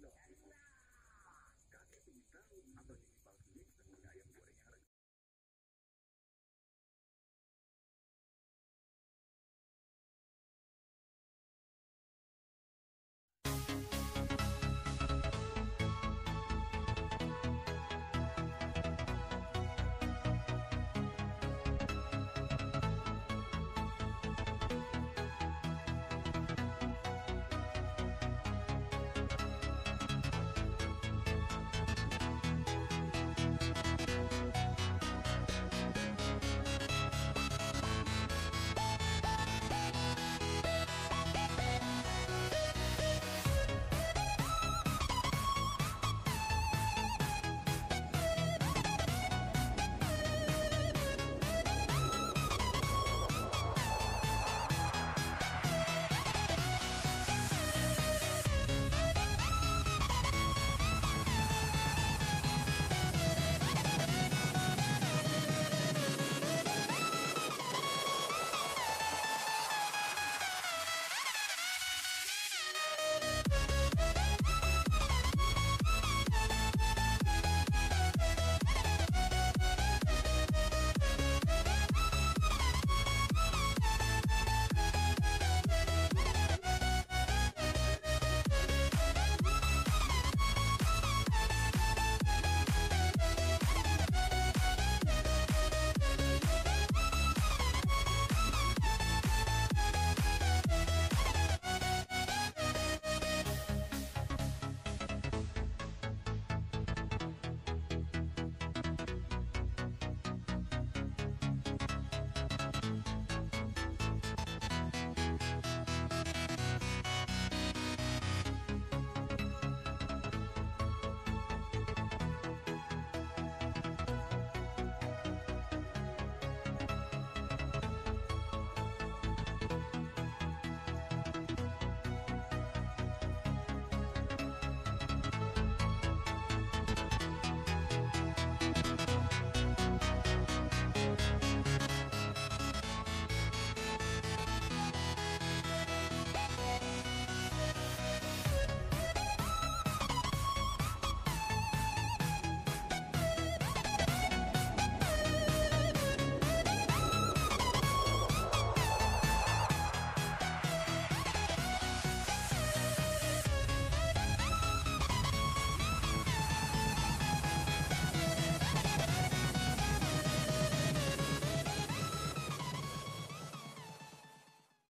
Tranquilo.